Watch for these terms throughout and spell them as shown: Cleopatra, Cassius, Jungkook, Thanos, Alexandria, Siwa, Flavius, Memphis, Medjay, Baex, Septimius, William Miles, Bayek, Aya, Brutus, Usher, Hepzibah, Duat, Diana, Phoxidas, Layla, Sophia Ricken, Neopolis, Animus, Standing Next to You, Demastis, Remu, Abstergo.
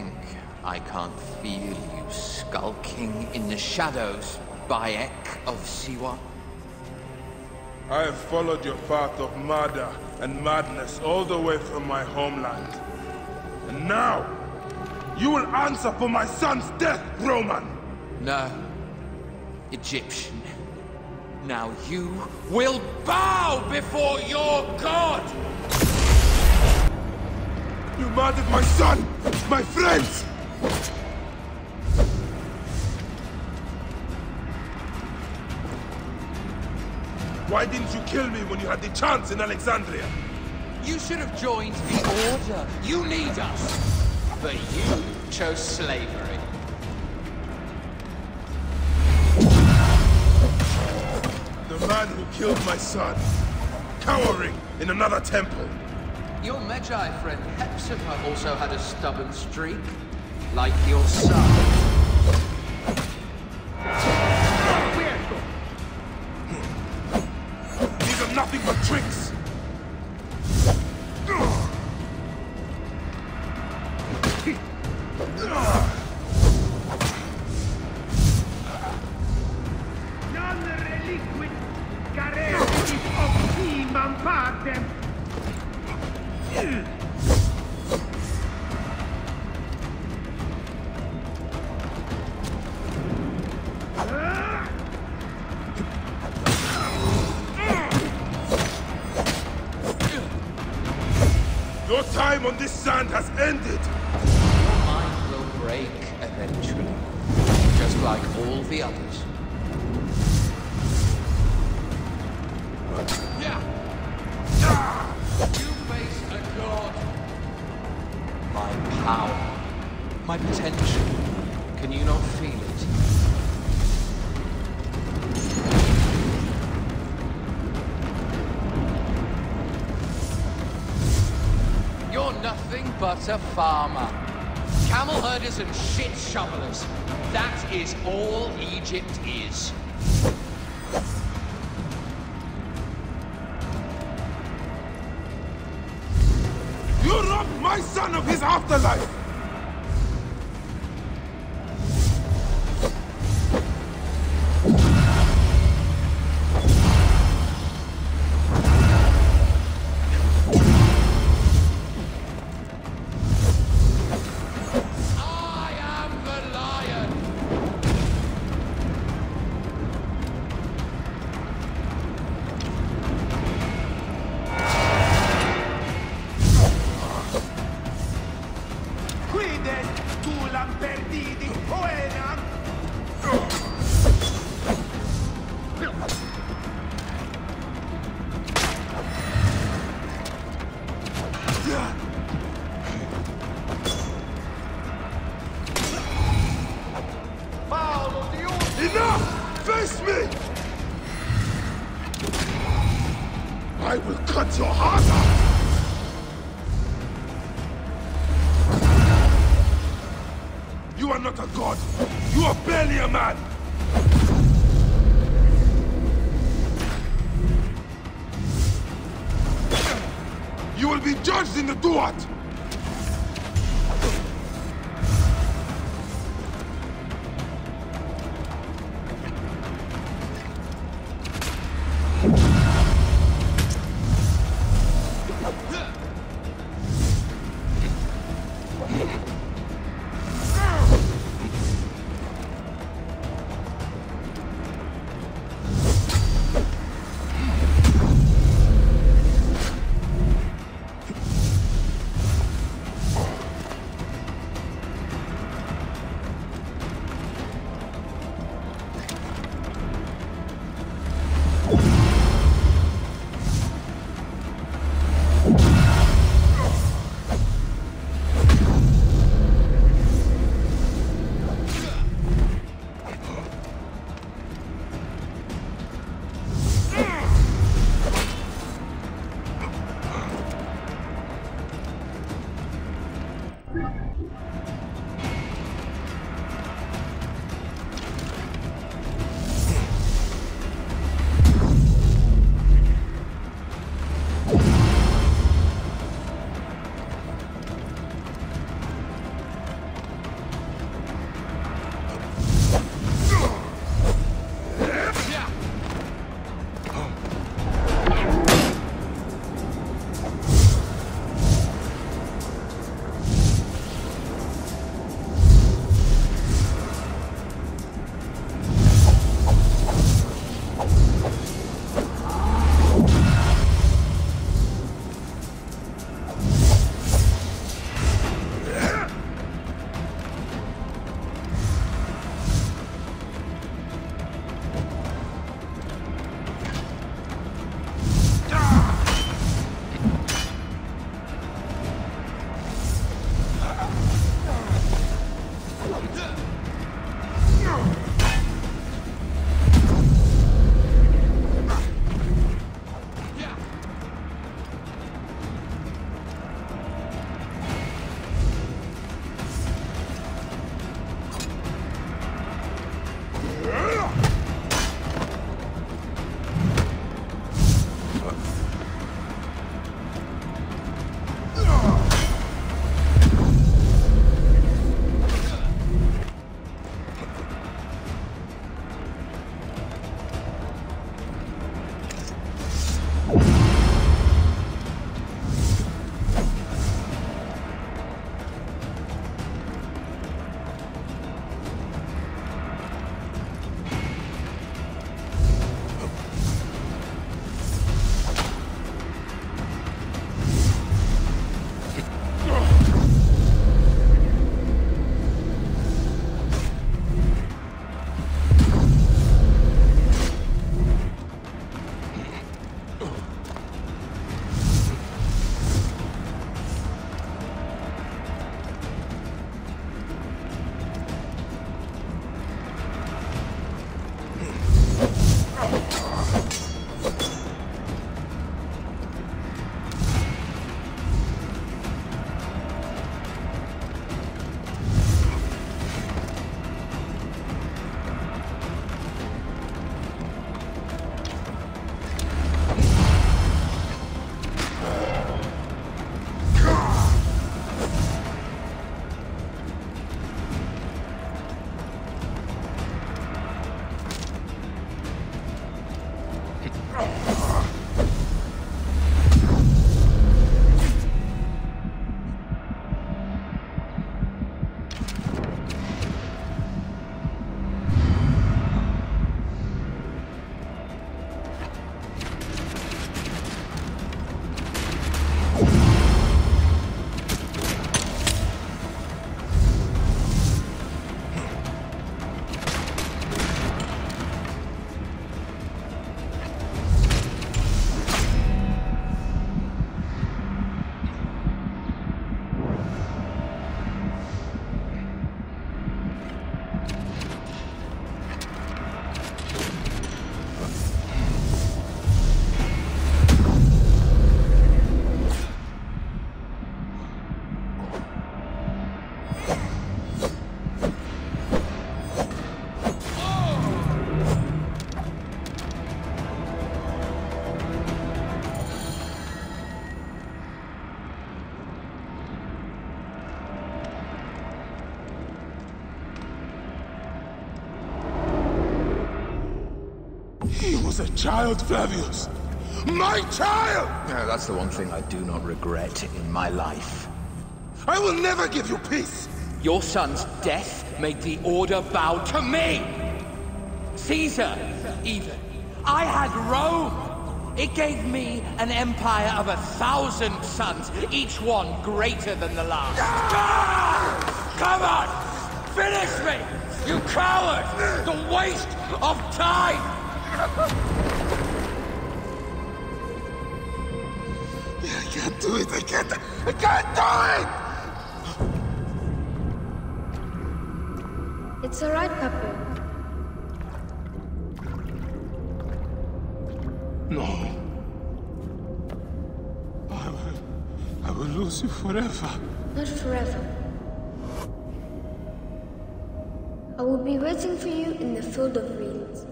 think I can't feel you skulking in the shadows, Bayek of Siwa? I have followed your path of murder and madness all the way from my homeland. And now, you will answer for my son's death, Roman! No, Egyptian. Now you will bow before your god! You murdered my son! My friends! Why didn't you kill me when you had the chance in Alexandria? You should have joined the Order. You need us. But you chose slavery. The man who killed my son, cowering in another temple. Your Medjay friend Hepzibah also had a stubborn streak, like your son. Nothing but tricks! On this sand has ended! Your mind will break eventually, just like all the others. You face a god! My power, my potential, can you not feel it? Nothing but a farmer. Camel herders and shit shovelers. That is all Egypt is. You robbed my son of his afterlife! Duat! was a child, Flavius. My child! No, that's the one thing I do not regret in my life. I will never give you peace! Your son's death made the order bow to me! Caesar, even. I had Rome! It gave me an empire of 1,000 sons, each one greater than the last. Ah! Come on! Finish me! You coward! The waste of time! I can't do it! I can't do it! It's alright, Papa. No. I will lose you forever. Not forever. I will be waiting for you in the field of reeds.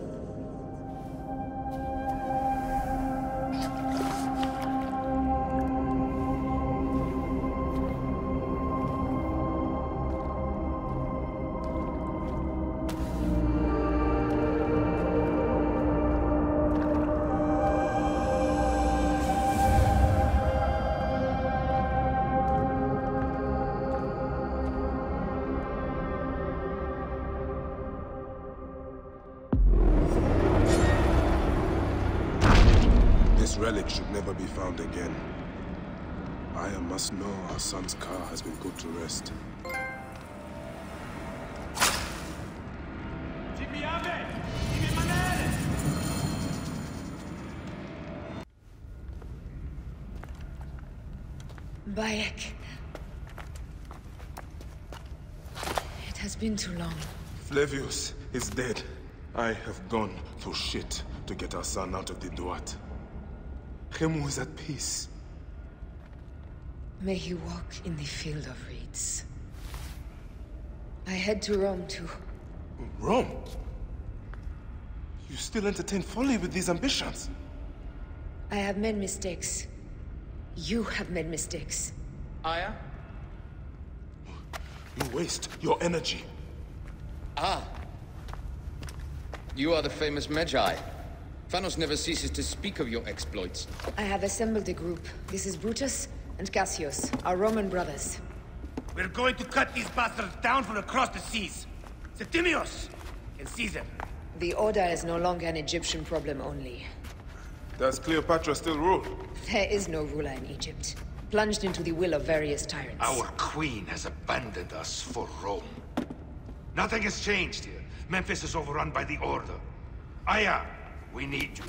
Should never be found again. Aya must know our son's car has been put to rest. Bayek. It has been too long. Flavius is dead. I have gone through shit to get our son out of the Duat. Remu is at peace. May he walk in the field of reeds. I head to Rome, too. Rome? You still entertain folly with these ambitions? I have made mistakes. You have made mistakes. Aya? You waste your energy. Ah. You are the famous Medjay. Thanos never ceases to speak of your exploits. I have assembled a group. This is Brutus and Cassius, our Roman brothers. We're going to cut these bastards down from across the seas. Septimius can seize them. The order is no longer an Egyptian problem only. Does Cleopatra still rule? There is no ruler in Egypt. Plunged into the will of various tyrants. Our queen has abandoned us for Rome. Nothing has changed here. Memphis is overrun by the order. Aya! We need you.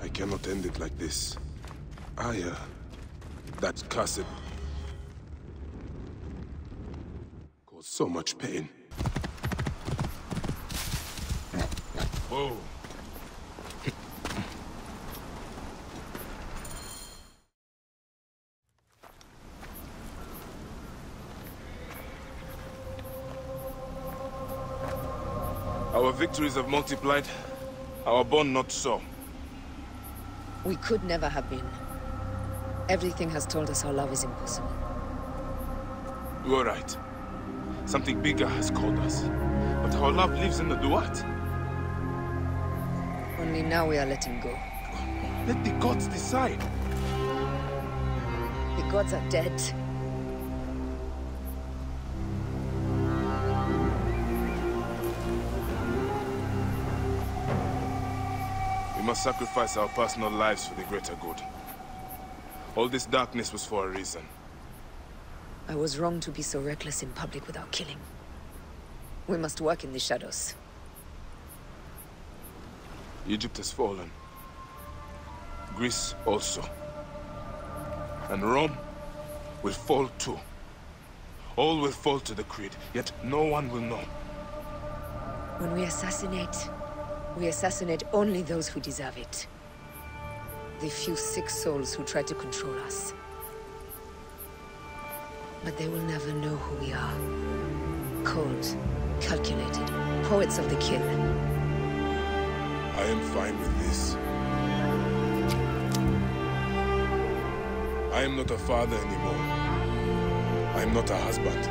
I cannot end it like this. Aya, that cursed... So much pain. Whoa. Our victories have multiplied, our bond not so. We could never have been. Everything has told us our love is impossible. You are right. Something bigger has called us, but our love lives in the Duat. Only now we are letting go. Let the gods decide. The gods are dead. We must sacrifice our personal lives for the greater good. All this darkness was for a reason. I was wrong to be so reckless in public without killing. We must work in the shadows. Egypt has fallen. Greece also. And Rome will fall too. All will fall to the creed, yet no one will know. When we assassinate only those who deserve it. The few sick souls who try to control us. But they will never know who we are. Cold, calculated, poets of the kin. I am fine with this. I am not a father anymore. I am not a husband.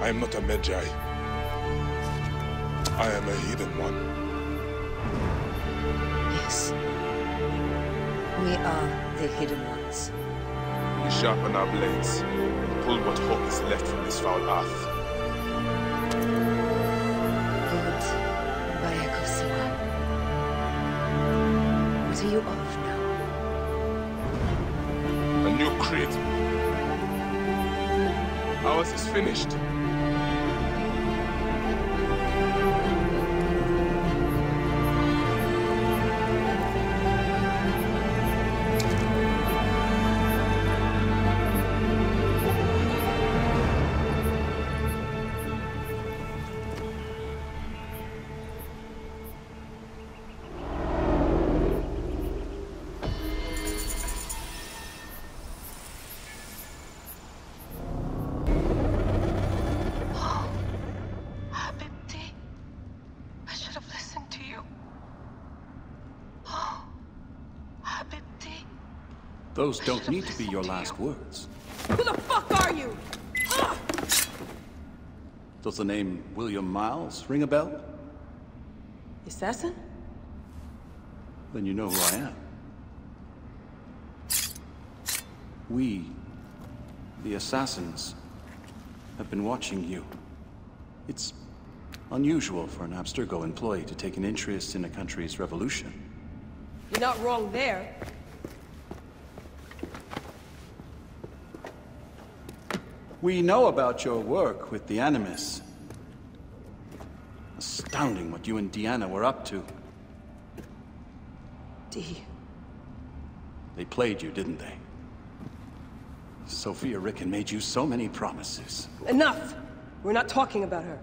I am not a Medjay. I am a hidden one. Yes. We are the hidden ones. We sharpen our blades and pull what hope is left from this foul earth. Good, Bayek of Siwa. What are you of now? A new creed. Ours is finished. Those don't need to be your last words. Who the fuck are you? Ugh! Does the name William Miles ring a bell? The assassin? Then you know who I am. We, the assassins, have been watching you. It's unusual for an Abstergo employee to take an interest in a country's revolution. You're not wrong there. We know about your work with the Animus. Astounding what you and Diana were up to. They played you, didn't they? Sophia Ricken made you so many promises. Enough! We're not talking about her.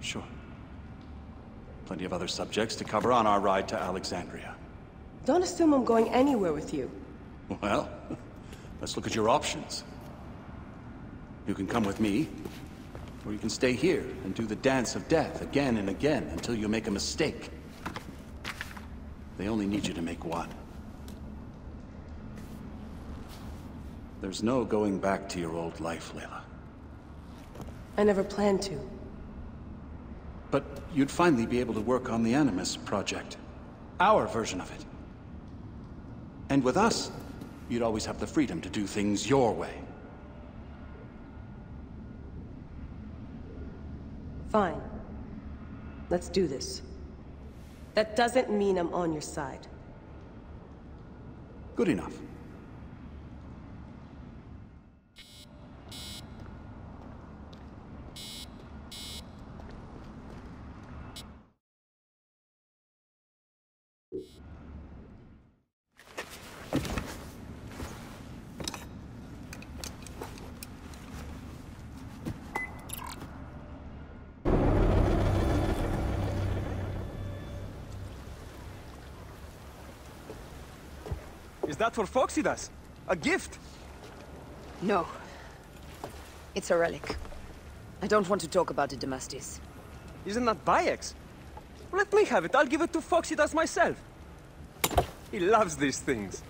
Sure. Plenty of other subjects to cover on our ride to Alexandria. Don't assume I'm going anywhere with you. Well, let's look at your options. You can come with me, or you can stay here and do the dance of death again and again until you make a mistake. They only need you to make one. There's no going back to your old life, Layla. I never planned to. But you'd finally be able to work on the Animus project. Our version of it. And with us, you'd always have the freedom to do things your way. Fine. Let's do this. That doesn't mean I'm on your side. Good enough. That for Phoxidas? A gift? No. It's a relic. I don't want to talk about it, Demastis. Isn't that Baex? Let me have it. I'll give it to Phoxidas myself. He loves these things.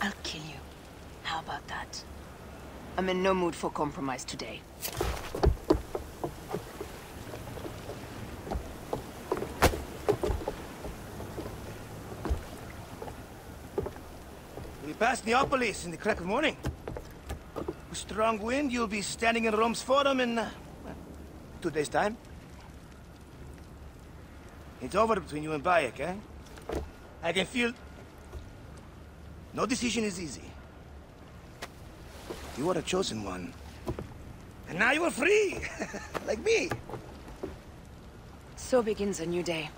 I'll kill you. How about that? I'm in no mood for compromise today. Past Neopolis in the crack of morning. With strong wind, you'll be standing in Rome's Forum in 2 days' time. It's over between you and Bayek, eh? I can feel... No decision is easy. You were a chosen one. And now you are free! Like me! So begins a new day.